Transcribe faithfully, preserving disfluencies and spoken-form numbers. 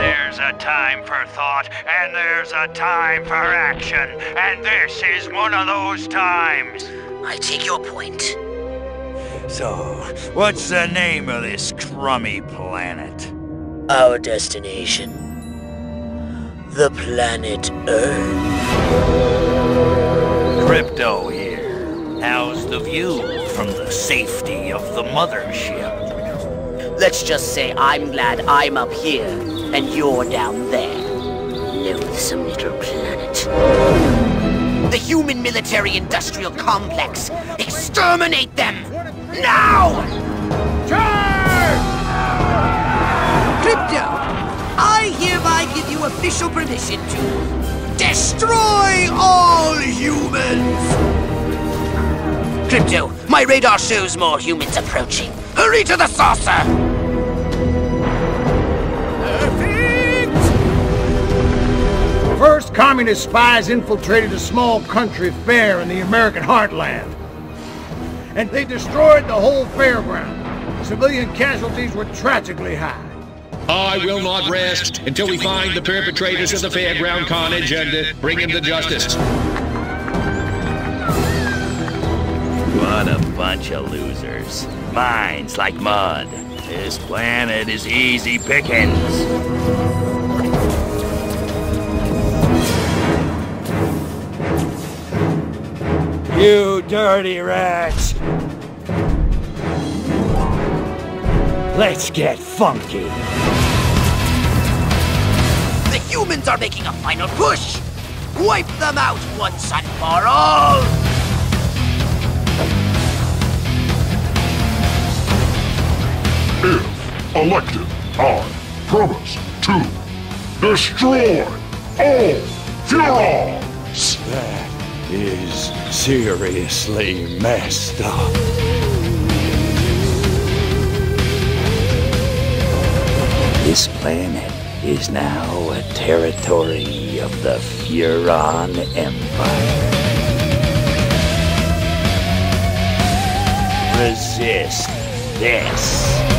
There's a time for thought, and there's a time for action, and this is one of those times. I take your point. So, what's the name of this crummy planet? Our destination. The planet Earth. Crypto here. How's the view from the safety of the mothership? Let's just say I'm glad I'm up here and you're down there. Loathsome little planet. The human military-industrial complex. Exterminate them! Now! Charge! Crypto, I hereby give you official permission to destroy all humans! Crypto, my radar shows more humans approaching. Hurry to the saucer! Perfect! First communist spies infiltrated a small country fair in the American heartland. And they destroyed the whole fairground. Civilian casualties were tragically high. I will not rest until we find the perpetrators of the fairground carnage and bring them to justice. What a bunch of losers. Minds like mud. This planet is easy pickings. You dirty rats! Let's get funky! The humans are making a final push! Wipe them out once and for all! If elected, I promise to destroy all Furons! That is seriously messed up. This planet is now a territory of the Furon Empire. Resist this.